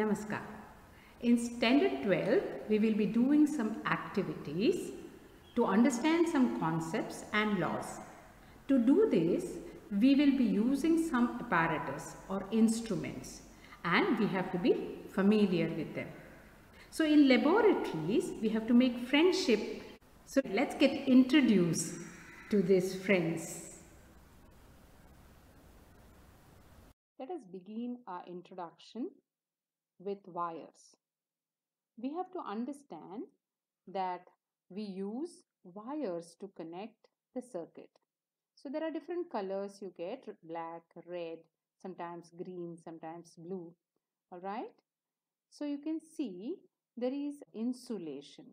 Namaskar. In standard 12, we will be doing some activities to understand some concepts and laws. To do this, we will be using some apparatus or instruments and we have to be familiar with them. So in laboratories, we have to make friendship. So let's get introduced to these friends. Let us begin our introduction with wires. We have to understand that we use wires to connect the circuit. So there are different colors you get, black, red, sometimes green, sometimes blue. All right. So you can see there is insulation.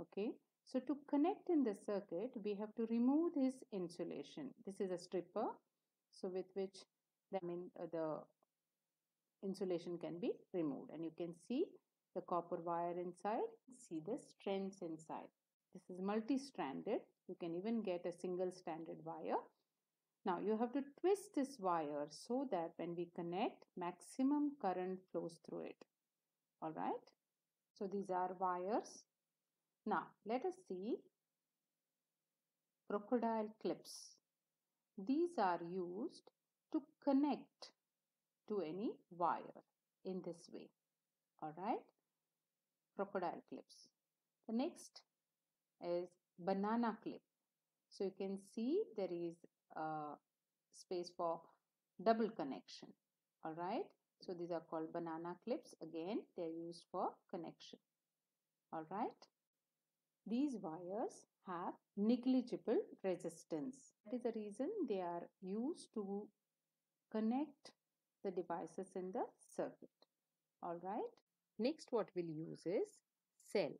Okay. So to connect in the circuit, we have to remove this insulation. This is a stripper. So with which the insulation can be removed. And you can see the copper wire inside, see the strands inside. This is multi-stranded. You can even get a single stranded wire. Now you have to twist this wire so that when we connect, maximum current flows through it. All right. So these are wires. Now let us see crocodile clips. These are used to connect to any wire in this way. All right. Crocodile clips. The next is banana clip. So you can see there is a space for double connection. All right. So these are called banana clips. Again, they are used for connection. All right. These wires have negligible resistance. That is the reason they are used to connect the devices in the circuit. All right. Next, what we'll use is cell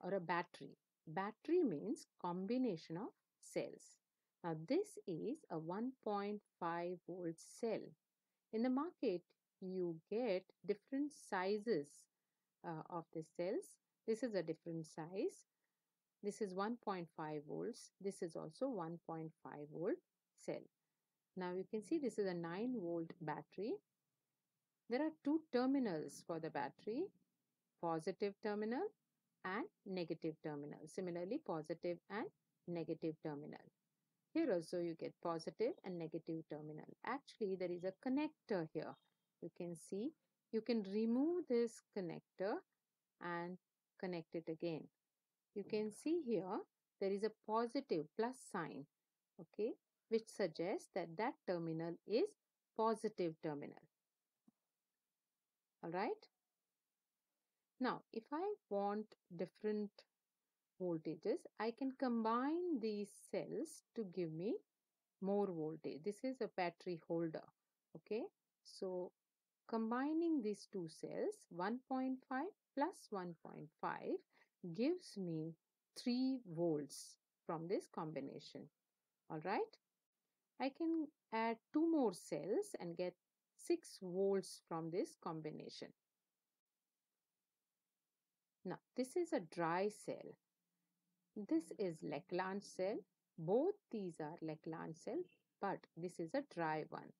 or a battery. Battery means combination of cells. Now, this is a 1.5 volt cell. In the market, you get different sizes of the cells. This is a different size. This is 1.5 volts. This is also 1.5 volt cell. Now, you can see this is a 9 volt battery. There are two terminals for the battery, positive terminal and negative terminal. Similarly, positive and negative terminal. Here also you get positive and negative terminal. Actually, there is a connector here. You can see, you can remove this connector and connect it again. You can see here, there is a positive plus sign, okay, which suggests that that terminal is positive terminal. All right. Now, if I want different voltages, I can combine these cells to give me more voltage. This is a battery holder. Okay. So, combining these two cells, 1.5 plus 1.5 gives me 3 volts from this combination. All right. I can add 2 more cells and get 6 volts from this combination. Now, this is a dry cell. This is Leclanché cell. Both these are Leclanché cell, but this is a dry one.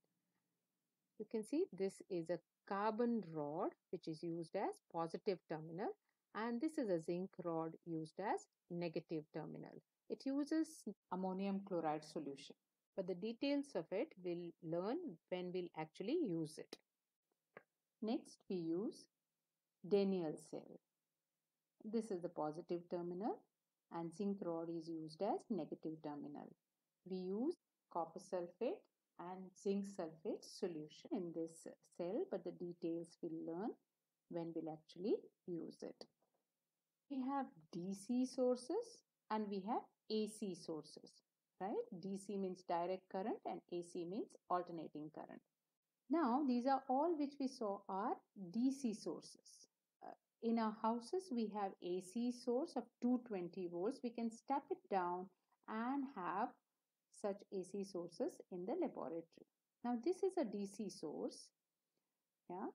You can see this is a carbon rod, which is used as positive terminal, and this is a zinc rod used as negative terminal. It uses ammonium chloride solution, but the details of it we'll learn when we'll actually use it. Next, we use Daniell cell. This is the positive terminal and zinc rod is used as negative terminal. We use copper sulfate and zinc sulfate solution in this cell, but the details we'll learn when we'll actually use it. We have DC sources and we have AC sources, right? DC means direct current and AC means alternating current. Now, these are all which we saw are DC sources. In our houses, we have AC source of 220 volts. We can step it down and have such AC sources in the laboratory. Now, this is a DC source. Yeah.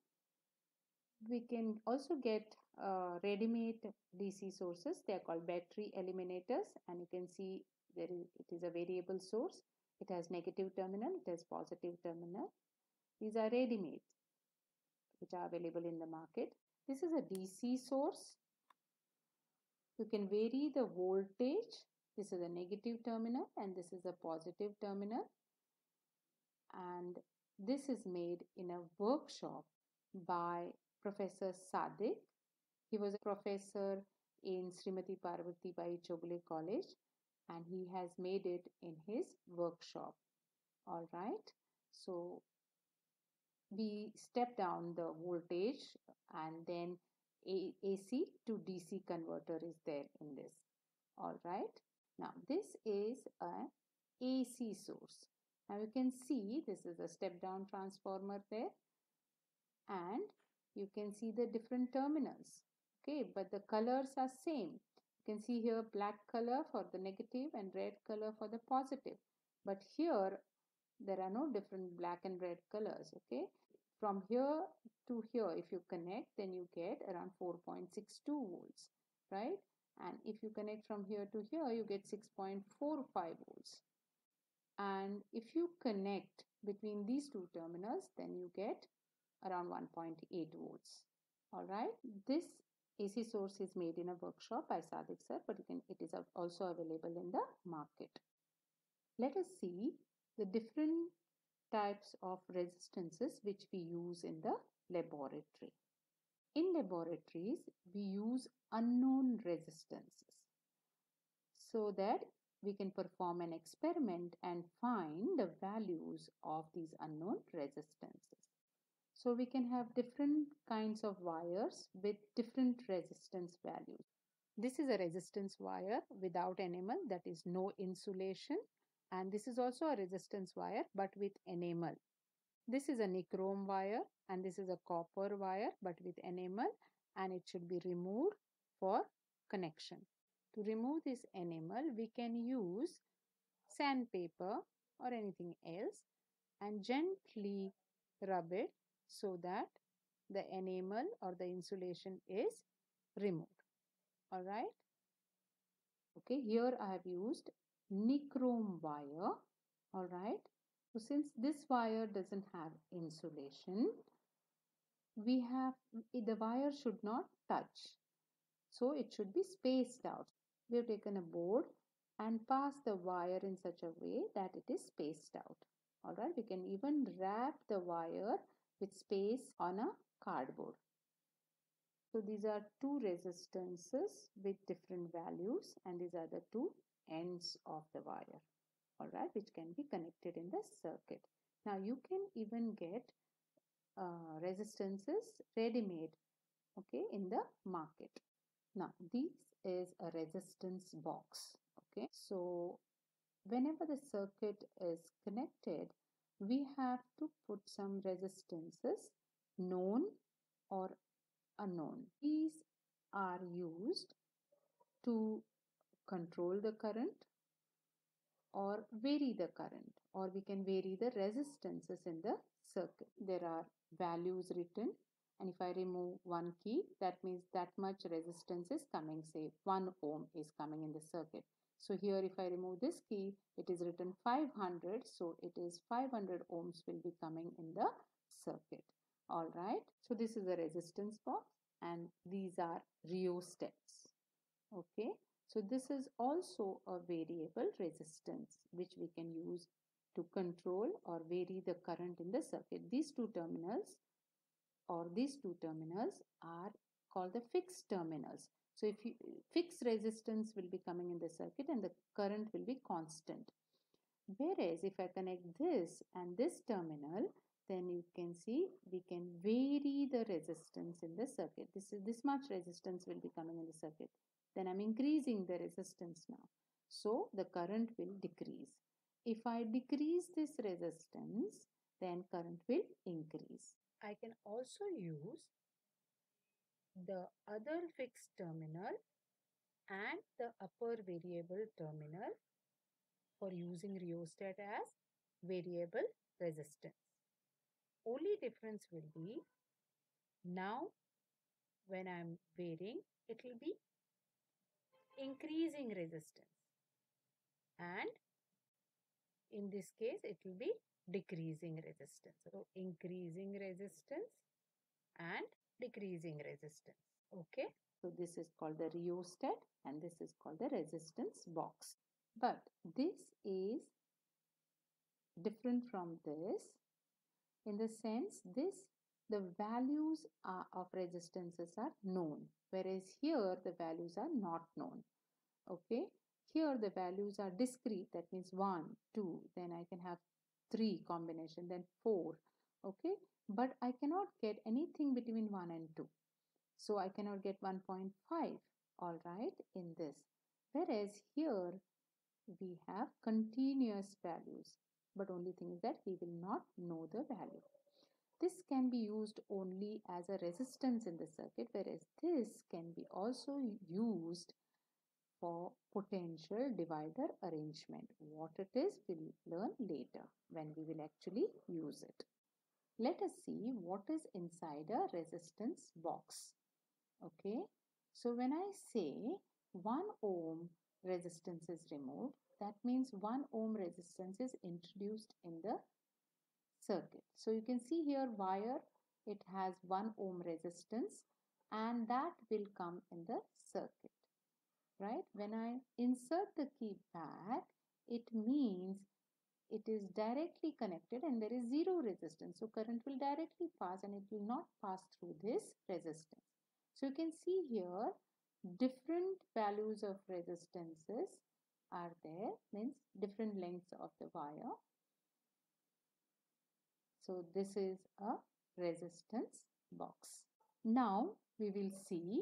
We can also get ready-made DC sources. They are called battery eliminators. And you can see there is, it is a variable source. It has negative terminal. It has positive terminal. These are ready-made. which are available in the market. This is a DC source. You can vary the voltage. This is a negative terminal and this is a positive terminal. And this is made in a workshop by Professor Sadik. He was a professor in Srimati Parvati Bai Chogule College, and he has made it in his workshop. Alright, so we step down the voltage, and then AC to DC converter is there in this. Alright, now this is an AC source. Now you can see this is a step down transformer there, and you can see the different terminals. Okay, but the colors are same. You can see here black color for the negative and red color for the positive. But here there are no different black and red colors. Okay, from here to here if you connect, then you get around 4.62 volts, right? And if you connect from here to here, you get 6.45 volts. And if you connect between these two terminals, then you get around 1.8 volts. Alright, this AC source is made in a workshop by Sadik sir, but it is also available in the market. Let us see the different types of resistances which we use in the laboratory. In laboratories, we use unknown resistances so that we can perform an experiment and find the values of these unknown resistances. So we can have different kinds of wires with different resistance values. This is a resistance wire without enamel, that is no insulation, and this is also a resistance wire but with enamel. This is a nichrome wire and this is a copper wire but with enamel, and it should be removed for connection. To remove this enamel, we can use sandpaper or anything else and gently rub it so that the enamel or the insulation is removed. Alright. Okay, here I have used nichrome wire. Alright. So since this wire doesn't have insulation, the wire should not touch. So it should be spaced out. We have taken a board and passed the wire in such a way that it is spaced out. Alright, we can even wrap the wire with space on a cardboard. So these are two resistances with different values, and these are the two ends of the wire. Alright, which can be connected in the circuit. Now you can even get resistances ready-made, okay, in the market. Now, this is a resistance box, okay. So, whenever the circuit is connected, we have to put some resistances, known or unknown. These are used to control the current or vary the current, or we can vary the resistances in the circuit. There are values written. And if I remove one key, that means that much resistance is coming, say 1 ohm is coming in the circuit. So here if I remove this key, it is written 500. So it is 500 ohms will be coming in the circuit. Alright. So this is a resistance box and these are rheostats. Okay. So this is also a variable resistance which we can use to control or vary the current in the circuit. These two terminals are called the fixed terminals. So if you fixed resistance will be coming in the circuit and the current will be constant. Whereas if I connect this and this terminal, then you can see we can vary the resistance in the circuit. This much resistance will be coming in the circuit. Then I'm increasing the resistance now. So the current will decrease. If I decrease this resistance, then current will increase. I can also use the other fixed terminal and the upper variable terminal for using rheostat as variable resistance. Only difference will be now when I am varying, it will be increasing resistance, and in this case it will be decreasing resistance. So increasing resistance and decreasing resistance. Okay, so this is called the rheostat and this is called the resistance box. But this is different from this in the sense this the values of resistances are known, whereas here the values are not known. Okay, here the values are discrete, that means 1, 2, then I can have 3 combination, then 4. Okay, but I cannot get anything between 1 and 2. So I cannot get 1.5, all right, in this. Whereas here we have continuous values, but only thing is that we will not know the value. This can be used only as a resistance in the circuit, whereas this can be also used for potential divider arrangement. What it is, we'll learn later when we will actually use it. Let us see what is inside a resistance box. Okay, so when I say 1 ohm resistance is removed, that means 1 ohm resistance is introduced in the circuit. So you can see here wire, it has 1 ohm resistance and that will come in the circuit. Right? When I insert the key back, it means it is directly connected and there is 0 resistance. So current will directly pass and it will not pass through this resistance. So you can see here different values of resistances are there, means different lengths of the wire. So this is a resistance box. Now we will see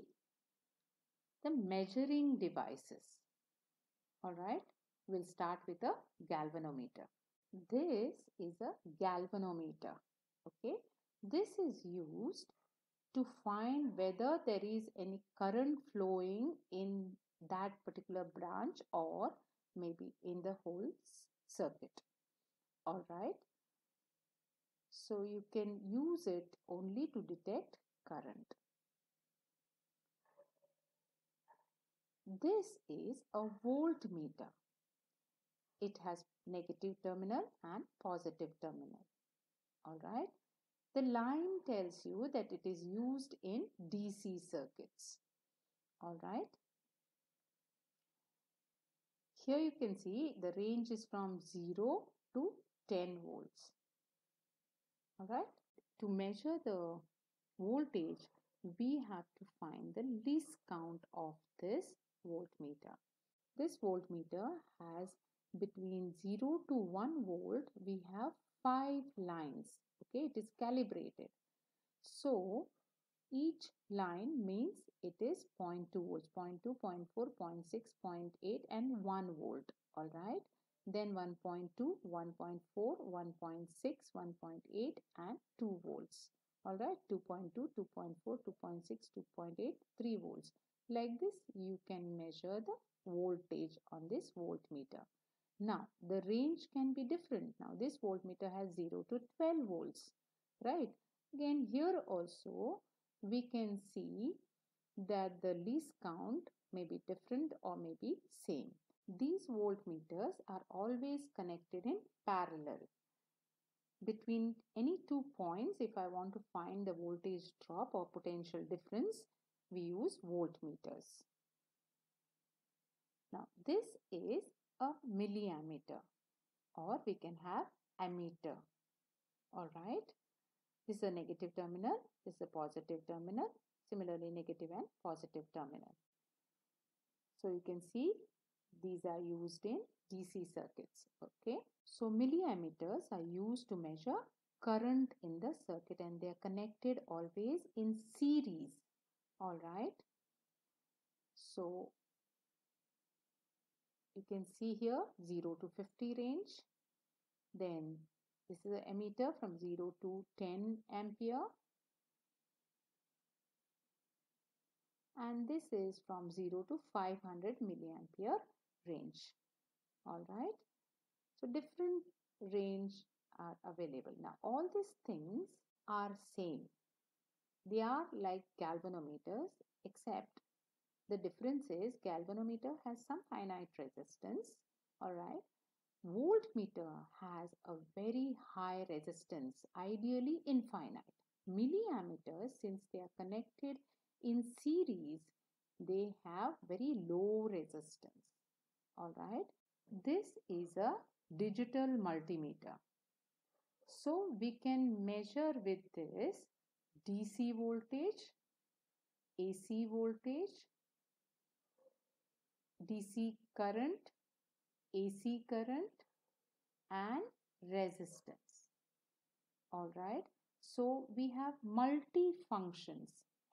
the measuring devices. All right, we'll start with a galvanometer. This is a galvanometer. Okay, this is used to find whether there is any current flowing in that particular branch or maybe in the whole circuit. All right, so you can use it only to detect current. This is a voltmeter. It has negative terminal and positive terminal. All right, the line tells you that it is used in DC circuits. All right, here you can see the range is from 0 to 10 volts. All right, to measure the voltage, we have to find the least count of this voltmeter. This voltmeter has between 0 to 1 volt, we have 5 lines. Okay, it is calibrated. So each line means it is 0.2 volts, 0.2, 0.4, 0.6, 0.8 and 1 volt. All right, then 1.2, 1.4, 1.6, 1.8 and 2 volts. All right, 2.2, 2.4, 2.6, 2.8, 3 volts. Like this, you can measure the voltage on this voltmeter. Now, the range can be different. Now, this voltmeter has 0 to 12 volts, right? Again, here also, we can see that the least count may be different or may be same. These voltmeters are always connected in parallel. Between any 2 points, if I want to find the voltage drop or potential difference, we use voltmeters. Now, this is a milliammeter, or we can have ammeter. All right, this is a negative terminal, this is a positive terminal, similarly negative and positive terminal. So you can see these are used in DC circuits. Okay, so milliammeters are used to measure current in the circuit and they are connected always in series. All right, so you can see here 0 to 50 range, then this is the ammeter from 0 to 10 ampere and this is from 0 to 500 milliampere range. All right, so different range are available. Now all these things are same. They are like galvanometers, except the difference is galvanometer has some finite resistance. All right, voltmeter has a very high resistance, ideally infinite. milliammeters, since they are connected in series, they have very low resistance. All right. This is a digital multimeter. So we can measure with this DC voltage, AC voltage, DC current, AC current, and resistance. All right. So we have multi functions.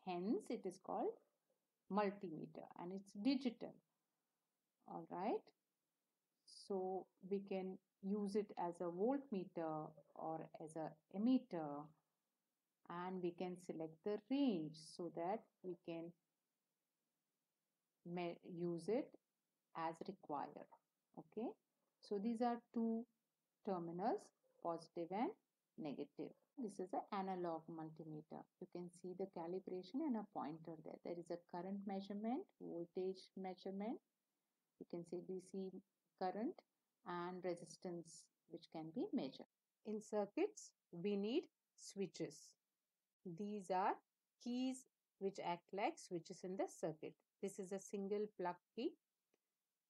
Hence it is called multimeter and it's digital. All right. So we can use it as a voltmeter or as a ammeter, and we can select the range so that we can use it as required. Okay. So these are two terminals, positive and negative. This is an analog multimeter. You can see the calibration and a pointer there. There is a current measurement, voltage measurement. You can see DC current and resistance, which can be measured. In circuits, we need switches. These are keys which act like switches in the circuit. This is a single plug key.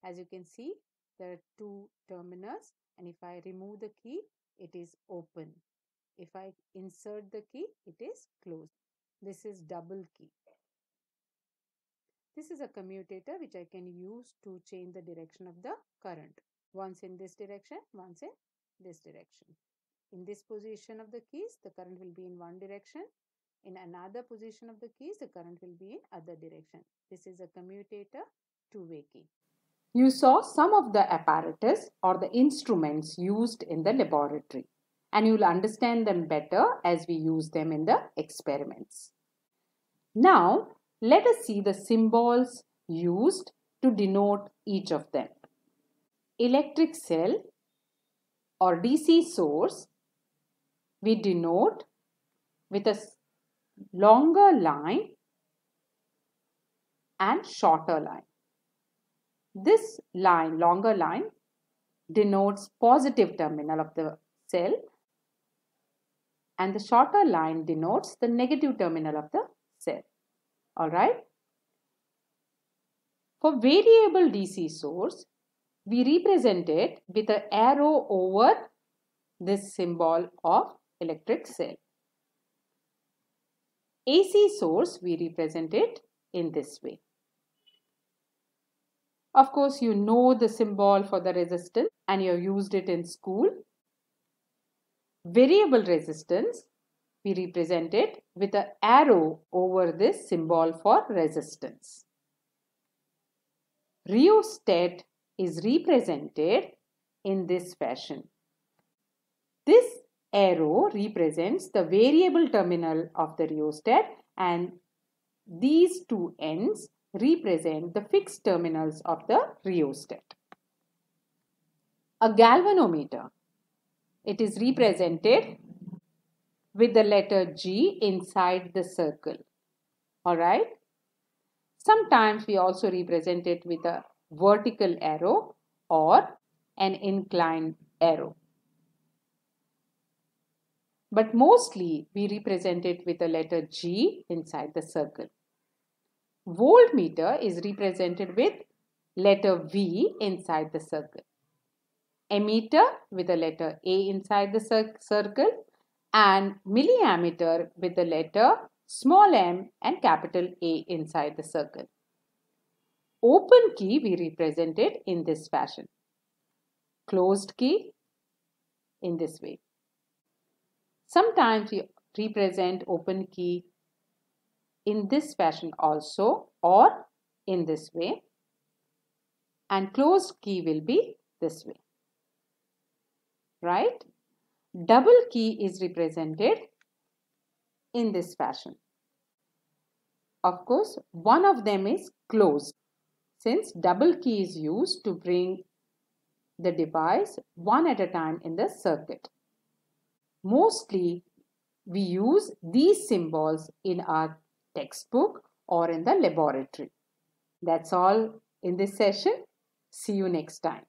As you can see, there are two terminals, and if I remove the key, it is open. If I insert the key, it is closed. This is double key. This is a commutator which I can use to change the direction of the current. Once in this direction, once in this direction. In this position of the keys, the current will be in one direction. In another position of the keys, the current will be in other direction. This is a commutator two-way key. You saw some of the apparatus or the instruments used in the laboratory, and you will understand them better as we use them in the experiments. Now, let us see the symbols used to denote each of them. Electric cell or DC source, we denote with a longer line and shorter line. This line, longer line, denotes positive terminal of the cell, and the shorter line denotes the negative terminal of the cell. All right. For variable DC source, we represent it with an arrow over this symbol of electric cell. AC source, we represent it in this way. Of course, you know the symbol for the resistance and you have used it in school. Variable resistance, we represent it with an arrow over this symbol for resistance. Rheostat is represented in this fashion. This arrow represents the variable terminal of the rheostat, and these two ends represent the fixed terminals of the rheostat. A galvanometer. It is represented with the letter G inside the circle. All right. Sometimes we also represent it with a vertical arrow or an inclined arrow. But mostly we represent it with the letter G inside the circle. Voltmeter is represented with letter V inside the circle. Ammeter with the letter A inside the circle, and milliammeter with the letter small m and capital A inside the circle. Open key, we represent it in this fashion. Closed key in this way. Sometimes we represent open key in this fashion also, or in this way, and closed key will be this way. Right? Double key is represented in this fashion. Of course, one of them is closed, since double key is used to bring the device one at a time in the circuit. Mostly, we use these symbols in our textbook or in the laboratory. That's all in this session. See you next time.